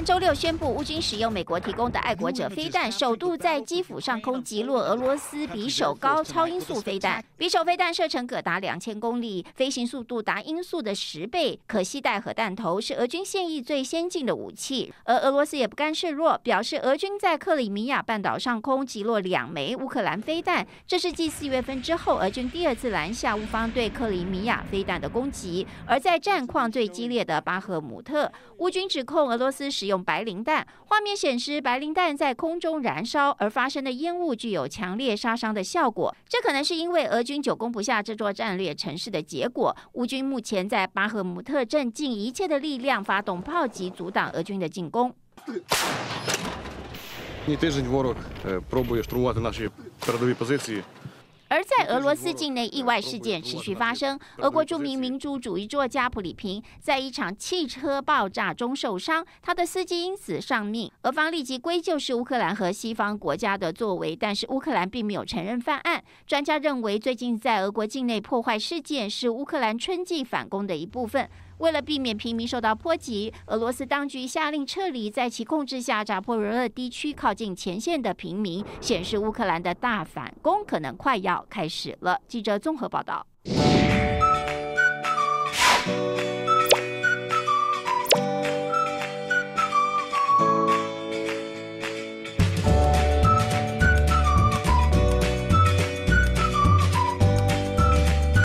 曼周六宣布，乌军使用美国提供的爱国者飞弹，首度在基辅上空击落俄罗斯匕首高超音速飞弹。匕首飞弹射程可达2000公里，飞行速度达音速的10倍，可携带核弹头，是俄军现役最先进的武器。而俄罗斯也不甘示弱，表示俄军在克里米亚半岛上空击落2枚乌克兰飞弹，这是继4月份之后，俄军第2次拦下乌方对克里米亚飞弹的攻击。而在战况最激烈的巴赫姆特，乌军指控俄罗斯使用白磷弹，画面显示白磷弹在空中燃烧，而发生的烟雾具有强烈杀伤的效果。这可能是因为俄军久攻不下这座战略城市的结果。乌军目前在巴赫姆特镇尽一切的力量发动炮击，阻挡俄军的进攻。 而在俄罗斯境内，意外事件持续发生。俄国著名民主主义作家普里平在一场汽车爆炸中受伤，他的司机因此丧命。俄方立即归咎是乌克兰和西方国家的作为，但是乌克兰并没有承认犯案。专家认为，最近在俄国境内破坏事件是乌克兰春季反攻的一部分。 为了避免平民受到波及，俄罗斯当局下令撤离在其控制下扎波罗热地区靠近前线的平民，显示乌克兰的大反攻可能快要开始了。记者综合报道。